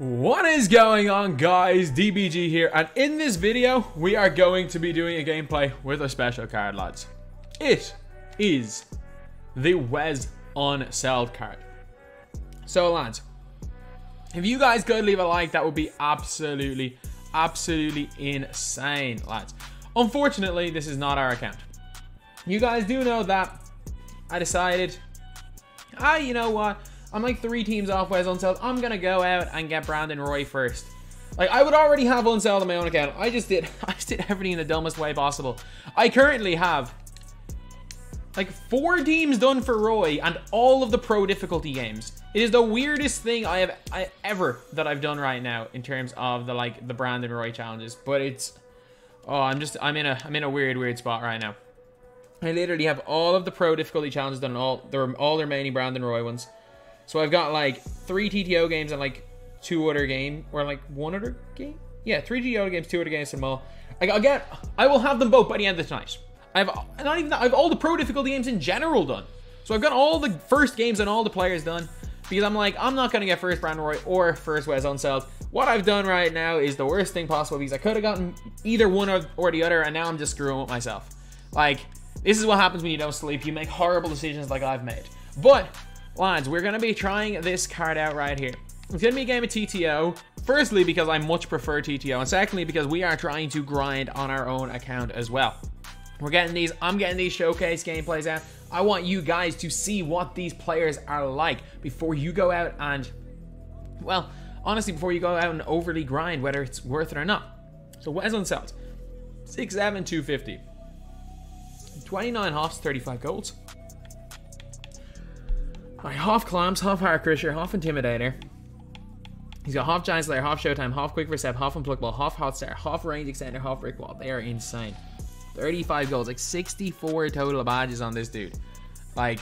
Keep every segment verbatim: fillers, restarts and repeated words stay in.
What is going on, guys? D B G here, and in this video we are going to be doing a gameplay with a special card, lads. It is the Wes Unseld card. So lads, if you guys go leave a like, that would be absolutely absolutely insane, lads. Unfortunately, this is not our account. You guys do know that I decided, ah, you know what, I'm like three teams off Wes Unseld. I'm going to go out and get Brandon Roy first. Like, I would already have Unseld on my own account. I just did I just did everything in the dumbest way possible. I currently have like four teams done for Roy and all of the pro difficulty games. It is the weirdest thing I have I, ever that I've done right now in terms of the like the Brandon Roy challenges. But it's, oh, I'm just I'm in a I'm in a weird weird spot right now. I literally have all of the pro difficulty challenges done and all the all the remaining Brandon Roy ones. So I've got like three T T O games and like two other game, or like one other game? Yeah, three T T O games, two other games and all. Like, again, I will have them both by the end of tonight. I've not even that, I've all the pro difficulty games in general done. So I've got all the first games and all the players done, because I'm like, I'm not gonna get first Brandon Roy or first Wes Unseld. What I've done right now is the worst thing possible, because I could have gotten either one or, or the other, and now I'm just screwing up myself. Like, this is what happens when you don't sleep. You make horrible decisions like I've made. But lads, we're going to be trying this card out right here. It's going to be a game of T T O. Firstly, because I much prefer T T O. And secondly, because we are trying to grind on our own account as well. We're getting these, I'm getting these showcase gameplays out. I want you guys to see what these players are like before you go out and, well, honestly, before you go out and overly grind, whether it's worth it or not. So Wes Unseld, six seven, two fifty. twenty-nine hops, thirty-five golds. Alright, half Clams, half Hard Crusher, half Intimidator. He's got half Giant Slayer, half Showtime, half Quick Reset, half Unpluck Ball, half Hot Star, half Range Extender, half Brick Wall. They are insane. thirty-five goals, like sixty-four total badges on this dude. Like,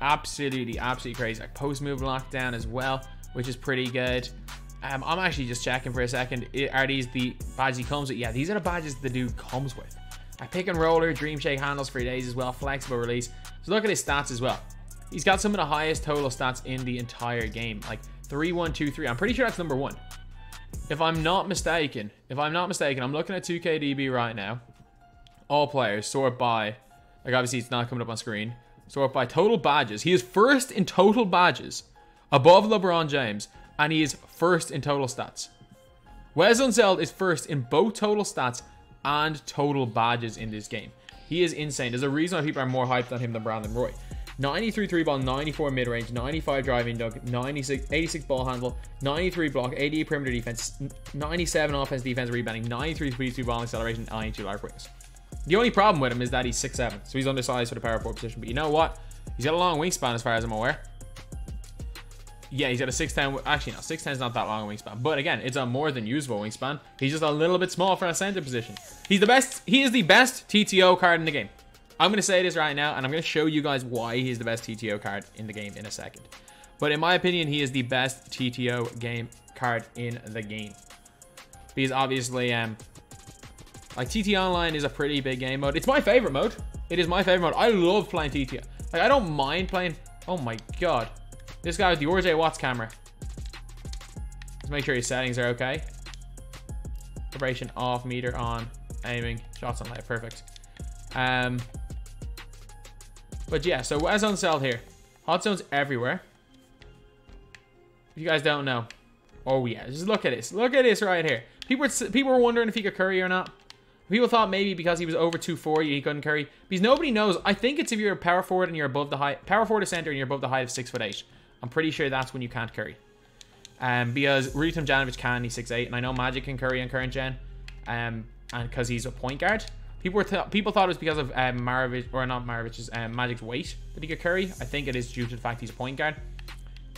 absolutely, absolutely crazy. Like, post move lockdown as well, which is pretty good. Um, I'm actually just checking for a second. Are these the badges he comes with? Yeah, these are the badges the dude comes with. I pick and roller, Dream Shake handles for days as well, flexible release. So look at his stats as well. He's got some of the highest total stats in the entire game. Like three, one, two, three. I'm pretty sure that's number one. If I'm not mistaken, if I'm not mistaken, I'm looking at two K D B right now. All players, sort by, like obviously it's not coming up on screen. Sort by total badges. He is first in total badges above LeBron James, and he is first in total stats. Wes Unseld is first in both total stats and total badges in this game. He is insane. There's a reason why people are more hyped on him than Brandon Roy. ninety-three three ball, ninety-four mid-range, ninety-five driving dunk, ninety-six, eighty-six ball handle, ninety-three block, eighty-eight perimeter defense, ninety-seven offense defense rebounding, ninety-three speed, two ball acceleration, ninety-two life wings. The only problem with him is that he's six seven, so he's undersized for the power forward position. But you know what? He's got a long wingspan as far as I'm aware. Yeah, he's got a six ten, actually no, six ten is not that long a wingspan. But again, it's a more than usable wingspan. He's just a little bit small for a center position. He's the best, he is the best T T O card in the game. I'm going to say this right now, and I'm going to show you guys why he's the best T T O card in the game in a second. But in my opinion, he is the best T T O game card in the game. Because obviously, um, like T T O Online is a pretty big game mode. It's my favorite mode. It is my favorite mode. I love playing T T O. Like, I don't mind playing. Oh my god. This guy with the Orj Watts camera. Let's make sure his settings are okay. Vibration off, meter on, aiming, shots on light. Perfect. Um... But yeah, so Wes Unseld here. Hot zones everywhere. If you guys don't know. Oh yeah, just look at this. Look at this right here. People were, people were wondering if he could curry or not. People thought maybe because he was over two forty he couldn't curry. Because nobody knows. I think it's if you're a power forward and you're above the height. Power forward or center and you're above the height of six foot eight. I'm pretty sure that's when you can't curry. Um, because Rudy Tomjanovich can, he's six eight. And I know Magic can curry on current gen. Um, and because he's a point guard. People were th people thought it was because of um, Maravich, or not Maravich's, um, Magic's weight that he could curry. I think it is due to the fact he's a point guard.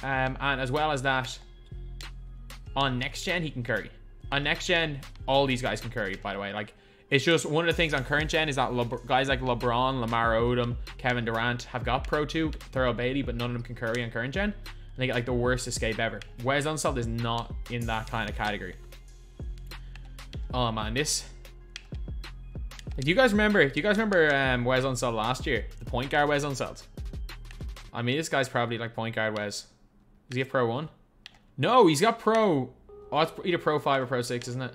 Um, and as well as that, on next gen, he can curry. On next gen, all these guys can curry, by the way. Like, it's just one of the things on current gen is that Le guys like LeBron, Lamar Odom, Kevin Durant have got Pro two, Thurl Bailey, but none of them can curry on current gen. And they get like the worst escape ever. Wes Unseld is not in that kind of category. Oh man, this... Do you guys remember? Do you guys remember um, Wes Unseld last year? The point guard Wes Unseld. I mean, this guy's probably like point guard Wes. Does he have pro one? No, he's got pro. Oh, it's either Pro five or Pro six, isn't it?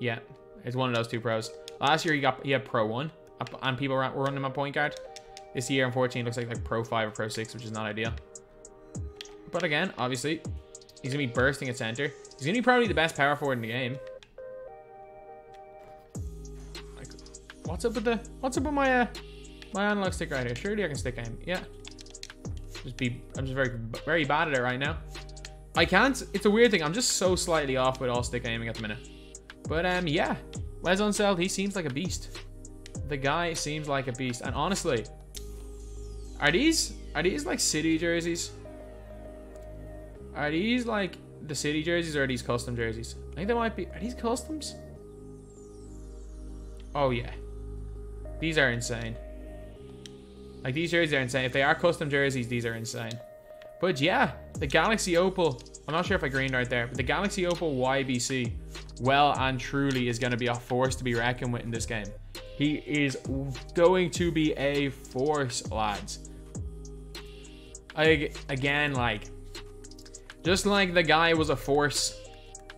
Yeah, it's one of those two pros. Last year, he got he had Pro one, and people were running my point guard. This year, unfortunately, it looks like, like Pro five or Pro six, which is not ideal. But again, obviously, he's going to be bursting at center. He's going to be probably the best power forward in the game. Like, what's up with the... What's up with my, uh, my analog stick right here? Surely I can stick aim. Yeah. Just be... I'm just very, very bad at it right now. I can't... It's a weird thing. I'm just so slightly off with all stick aiming at the minute. But, um, yeah. Wes Unseld, he seems like a beast. The guy seems like a beast. And honestly... Are these... Are these, like, City jerseys? Are these, like, the City jerseys or are these custom jerseys? I think they might be... Are these customs? Oh, yeah. These are insane. Like, these jerseys are insane. If they are custom jerseys, these are insane. But, yeah. The Galaxy Opal... I'm not sure if I greened right there. But the Galaxy Opal Y B C, well and truly, is going to be a force to be reckoned with in this game. He is going to be a force, lads. I, again, like... Just like the guy was a force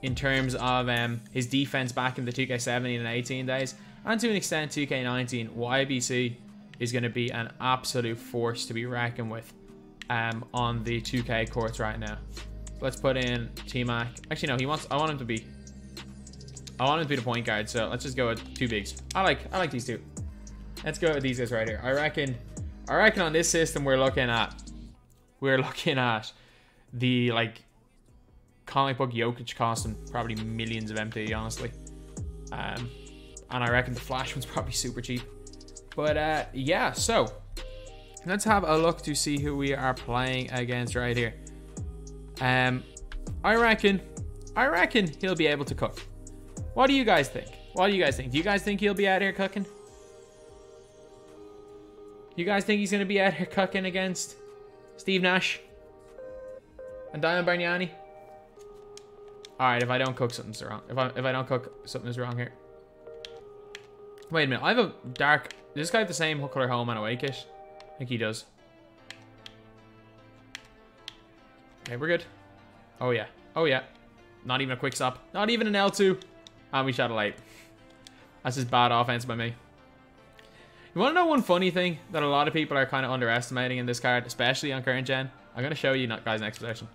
in terms of um, his defense back in the two K seventeen and eighteen days, and to an extent two K nineteen, Y B C is going to be an absolute force to be reckoned with um, on the two K courts right now. Let's put in T Mac. Actually, no, he wants. I want him to be. I want him to be the point guard. So let's just go with two bigs. I like. I like these two. Let's go with these guys right here. I reckon. I reckon on this system we're looking at. We're looking at. The, like, comic book Jokic costume, probably millions of M P, honestly. Um, and I reckon the Flash one's probably super cheap. But, uh, yeah, so, let's have a look to see who we are playing against right here. Um, I reckon, I reckon he'll be able to cook. What do you guys think? What do you guys think? Do you guys think he'll be out here cooking? You guys think he's going to be out here cooking against Steve Nash? And Dion Brianni. All right, if I don't cook, something's wrong. If I if I don't cook, something's wrong here. Wait a minute. I have a dark. Does this guy have the same color home and away kit? I think he does. Okay, we're good. Oh yeah. Oh yeah. Not even a quick stop. Not even an L two. And we shot a late. That's just bad offense by me. You want to know one funny thing that a lot of people are kind of underestimating in this card, especially on current gen? I'm going to show you guys next possession.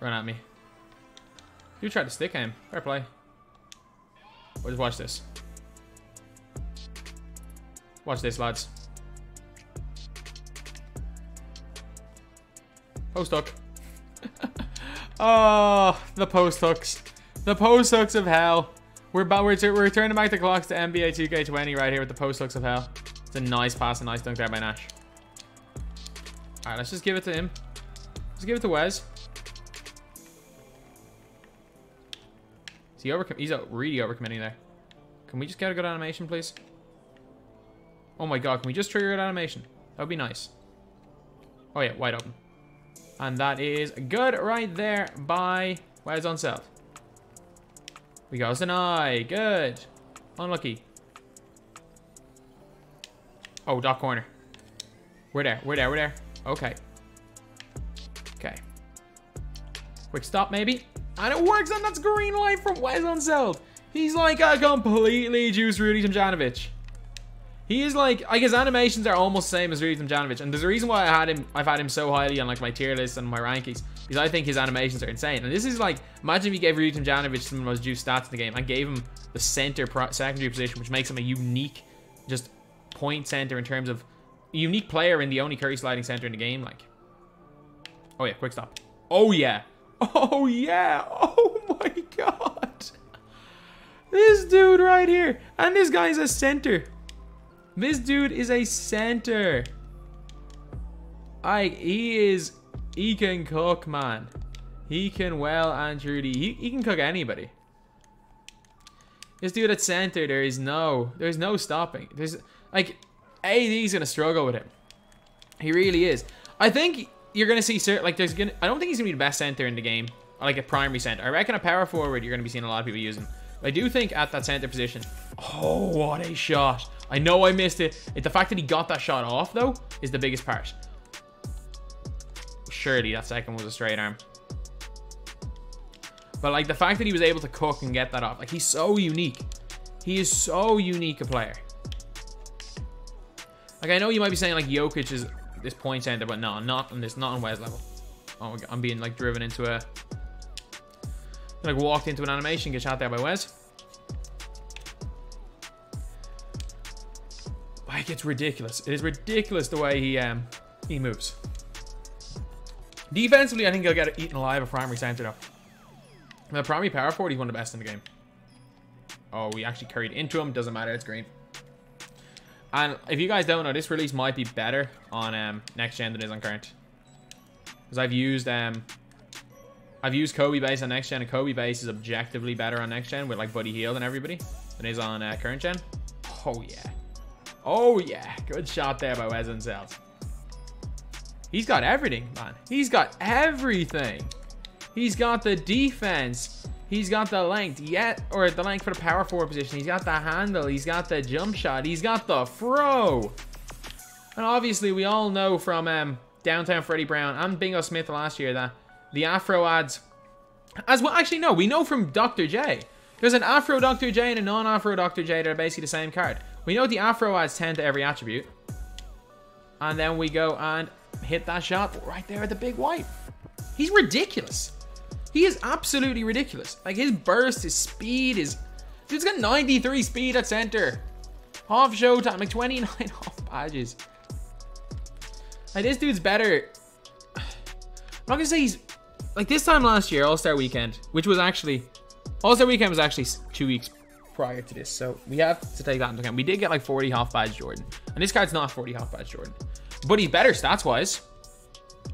Run at me. You tried to stick him. Fair play. But just watch this. Watch this, lads. Post hook. Oh, the post hooks. The post hooks of hell. We're, we're, we're turning back the clocks to N B A two K twenty right here with the post hooks of hell. It's a nice pass, a nice dunk there by Nash. All right, let's just give it to him. Let's give it to Wes. Is he over? He's really overcommitting there. Can we just get a good animation, please? Oh my God, can we just trigger an animation? That would be nice. Oh yeah, wide open. And that is good right there by Wes Unseld. We got an eye. Good. Unlucky. Oh, dot corner. We're there. We're there. We're there. Okay. Okay. Quick stop, maybe. And it works, and that's green light from Wes Unseld. He's like a completely juiced Rudy Tomjanovich. He is like, like his animations are almost the same as Rudy Tomjanovich. And there's a reason why I had him, I've had him so highly on like my tier list and my rankings. Because I think his animations are insane. And this is like, imagine if you gave Rudy Tomjanovich some of the most juiced stats in the game. I gave him the center pro secondary position, which makes him a unique, just point center in terms of unique player in the only Curry sliding center in the game. Like, oh yeah, quick stop. Oh yeah. Oh yeah. Oh my God. This dude right here. And this guy is a center. This dude is a center. Like, he is, he can cook, man. He can well and truly, he, he can cook anybody. This dude at center, there is no, there's no stopping. There's like, A D's gonna struggle with him. He really is. I think you're gonna see, like, there's gonna. I don't think he's gonna be the best center in the game, like a primary center. I reckon a power forward you're gonna be seeing a lot of people using. But I do think at that center position. Oh, what a shot! I know I missed it. It's the fact that he got that shot off though is the biggest part. Surely that second was a straight arm. But like the fact that he was able to cook and get that off, like he's so unique. He is so unique a player. Like I know you might be saying like Jokic is this point center, but no, not on this, not on Wes level. Oh, I'm being like driven into a, like walked into an animation, get shot there by Wes. Like it's ridiculous. It is ridiculous the way he um he moves. Defensively, I think he'll get eaten alive a primary center though. The primary power forward, he's one of the best in the game. Oh, we actually carried into him. Doesn't matter. It's green. And if you guys don't know, this release might be better on um, next gen than it is on current, because I've used um I've used Kobe base on next gen, and Kobe base is objectively better on next gen with like Buddy Hield and everybody than it is on uh, current gen. Oh yeah. Oh yeah, good shot there by Wes Unseld. He's got everything, man. He's got everything. He's got the defense. He's got the length, yet or the length for the power forward position. He's got the handle. He's got the jump shot. He's got the throw. And obviously, we all know from um, downtown Freddie Brown and Bingo Smith last year that the Afro ads, as well. Actually, no, we know from Doctor J. There's an Afro Doctor J and a non-Afro Doctor J that are basically the same card. We know the Afro adds ten to every attribute. And then we go and hit that shot right there at the big white. He's ridiculous. He is absolutely ridiculous. Like his burst, his speed is... Dude's got ninety-three speed at center. Half showtime, like twenty-nine off badges. Like this dude's better. I'm not gonna say he's... Like this time last year, All-Star Weekend, which was actually... All-Star Weekend was actually two weeks prior to this, so we have to take that into account. We did get like forty half badge Jordan, and this card's not forty half badge Jordan, but he's better stats wise,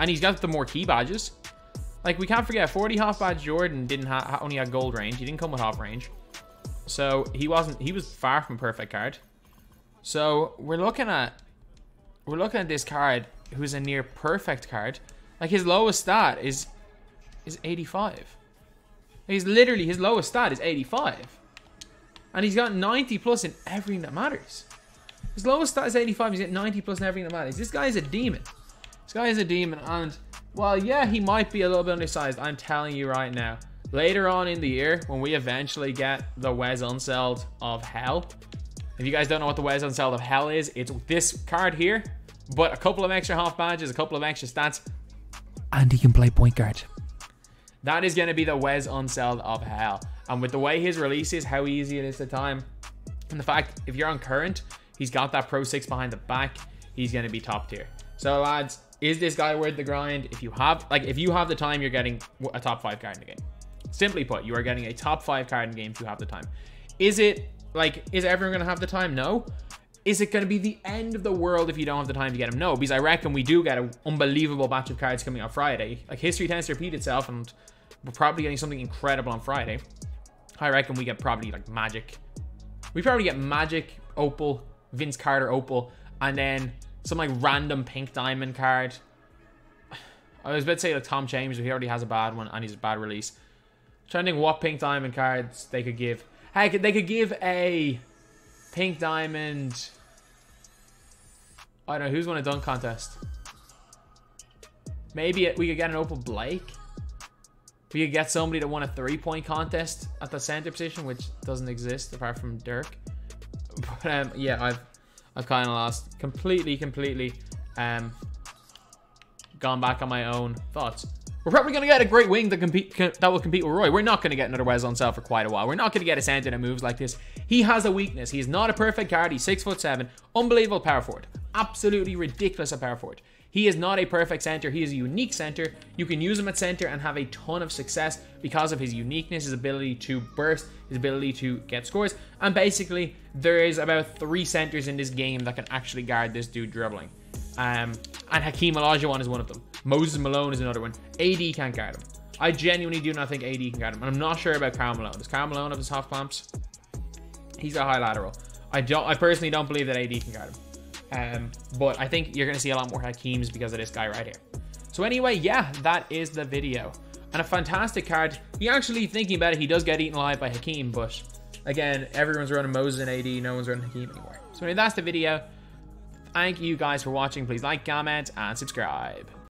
and he's got the more key badges. Like we can't forget, forty half badge Jordan didn't have only had gold range. He didn't come with half range, so he wasn't. He was far from perfect card. So we're looking at we're looking at this card, who's a near perfect card. Like his lowest stat is is eighty-five. He's literally, his lowest stat is eighty-five. And he's got ninety plus in everything that matters. His lowest stat is eighty-five. He's got ninety plus in everything that matters. This guy is a demon. This guy is a demon. And, well, yeah, he might be a little bit undersized. I'm telling you right now. Later on in the year, when we eventually get the Wes Unseld of hell. If you guys don't know what the Wes Unseld of hell is, it's this card here. But a couple of extra half badges, a couple of extra stats. And he can play point guard. That is going to be the Wes Unseld of hell. And with the way his release is, how easy it is to time. And the fact, if you're on current, he's got that Pro six behind the back. He's going to be top tier. So lads, is this guy worth the grind? If you have, like, if you have the time, you're getting a top five card in the game. Simply put, you are getting a top five card in the game if you have the time. Is it, like, is everyone going to have the time? No. Is it going to be the end of the world if you don't have the time to get him? No, because I reckon we do get an unbelievable batch of cards coming on Friday. Like, history tends to repeat itself, and... we're probably getting something incredible on Friday. I reckon we get probably like Magic. We probably get Magic, Opal, Vince Carter, Opal, and then some like random pink diamond card. I was about to say like Tom James, but he already has a bad one and he's a bad release. I'm trying to think what pink diamond cards they could give. Hey, they could give a pink diamond. I don't know, who's won a dunk contest? Maybe we could get an Opal Blake. We could get somebody that won a three-point contest at the center position, which doesn't exist apart from Dirk. But um, yeah, I've I've kind of lost, completely, completely, um, gone back on my own thoughts. We're probably gonna get a great wing that compete that will compete with Roy. We're not gonna get another Wes Unseld for quite a while. We're not gonna get a center that moves like this. He has a weakness. He's not a perfect guard. He's six foot seven, unbelievable power forward, absolutely ridiculous at power forward. He is not a perfect center. He is a unique center. You can use him at center and have a ton of success because of his uniqueness, his ability to burst, his ability to get scores. And basically, there is about three centers in this game that can actually guard this dude dribbling. Um, and Hakeem Olajuwon is one of them. Moses Malone is another one. A D can't guard him. I genuinely do not think A D can guard him. And I'm not sure about Carmelo. Does Carmelo have his half clamps? He's a high lateral. I don't. I personally don't believe that A D can guard him. Um, but I think you're going to see a lot more Hakeems because of this guy right here. So anyway, yeah, that is the video. And a fantastic card. He actually, thinking about it, he does get eaten alive by Hakeem. But again, everyone's running Moses and A D. No one's running Hakeem anymore. So anyway, that's the video. Thank you guys for watching. Please like, comment, and subscribe.